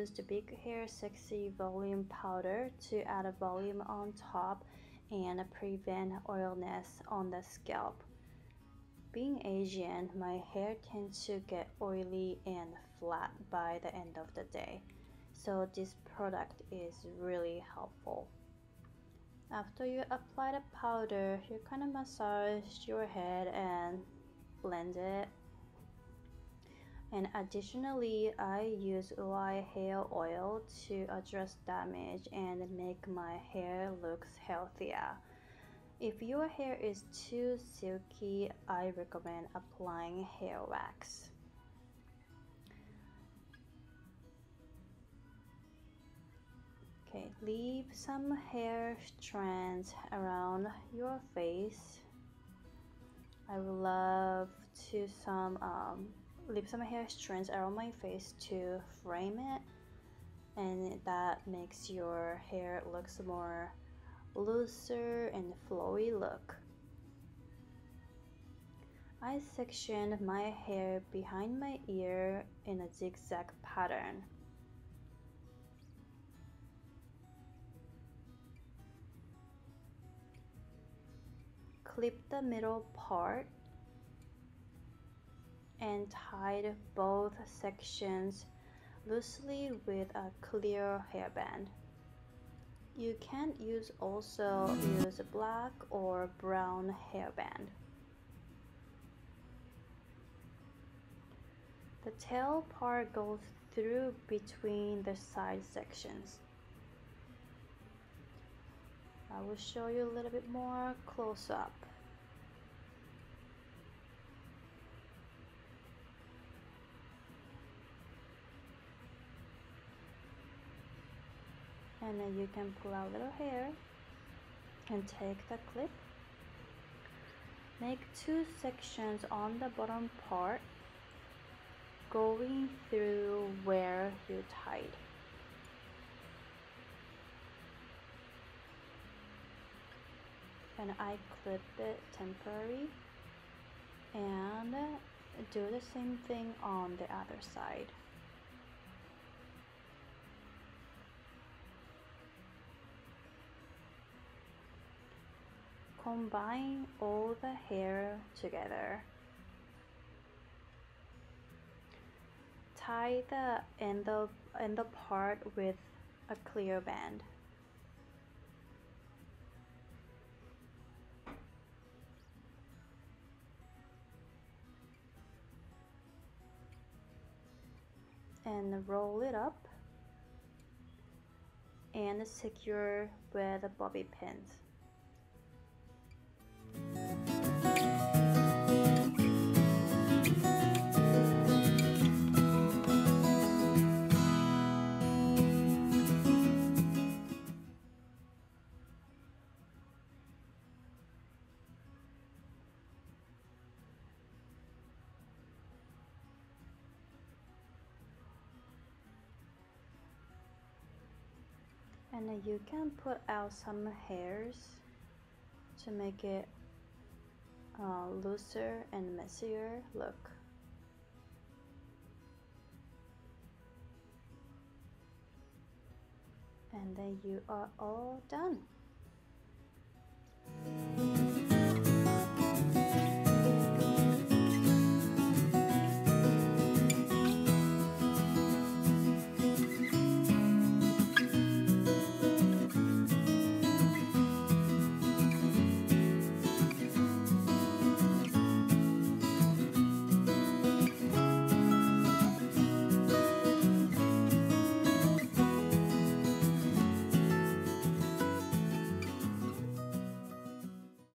use the Big Hair Sexy Volume Powder to add a volume on top and prevent oiliness on the scalp. Being Asian, my hair tends to get oily and flat by the end of the day, so this product is really helpful. After you apply the powder, you kind of massage your head and blend it. And additionally, I use Ouai hair oil to address damage and make my hair look healthier. If your hair is too silky, I recommend applying hair wax. Okay, leave some hair strands around your face. I would love to leave some hair strands around my face to frame it, and that makes your hair looks more looser and flowy look. I sectioned my hair behind my ear in a zigzag pattern. Clip the middle part and tied both sections loosely with a clear hairband. You can also use a black or brown hairband. The tail part goes through between the side sections. I will show you a little bit more close up. And then you can pull out little hair and take the clip. Make two sections on the bottom part going through where you tied. And I clip it temporarily and do the same thing on the other side. Combine all the hair together. Tie the end part with a clear band. And roll it up. And secure with the bobby pins. And you can put out some hairs to make it looser and messier look. And then you are all done.